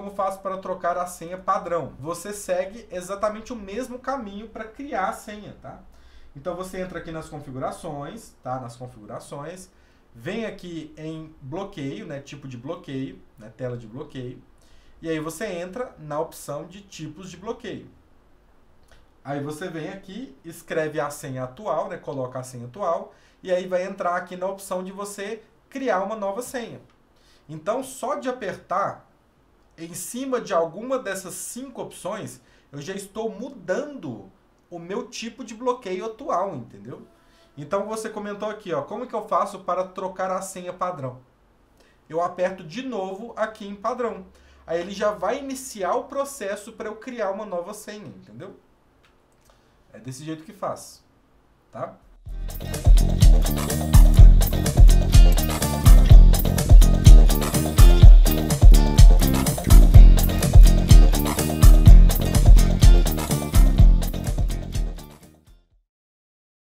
Como faço para trocar a senha padrão? Você segue exatamente o mesmo caminho para criar a senha, tá? Então você entra aqui nas configurações, tá? Nas configurações, vem aqui em bloqueio, né? Tipo de bloqueio, né? Tela de bloqueio. E aí você entra na opção de tipos de bloqueio. Aí você vem aqui, escreve a senha atual, né? Coloca a senha atual. E aí vai entrar aqui na opção de você criar uma nova senha. Então só de apertar em cima de alguma dessas 5 opções, eu já estou mudando o meu tipo de bloqueio atual, entendeu? Então você comentou aqui, ó, como que eu faço para trocar a senha padrão? Eu aperto de novo aqui em padrão. Aí ele já vai iniciar o processo para eu criar uma nova senha, entendeu? É desse jeito que faz, tá?